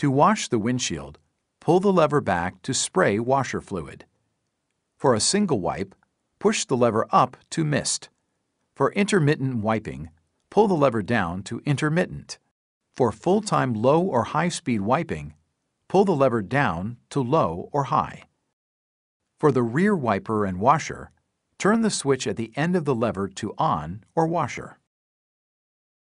To wash the windshield, pull the lever back to spray washer fluid. For a single wipe, push the lever up to mist. For intermittent wiping, pull the lever down to intermittent. For full-time low or high-speed wiping, pull the lever down to low or high. For the rear wiper and washer, turn the switch at the end of the lever to on or washer.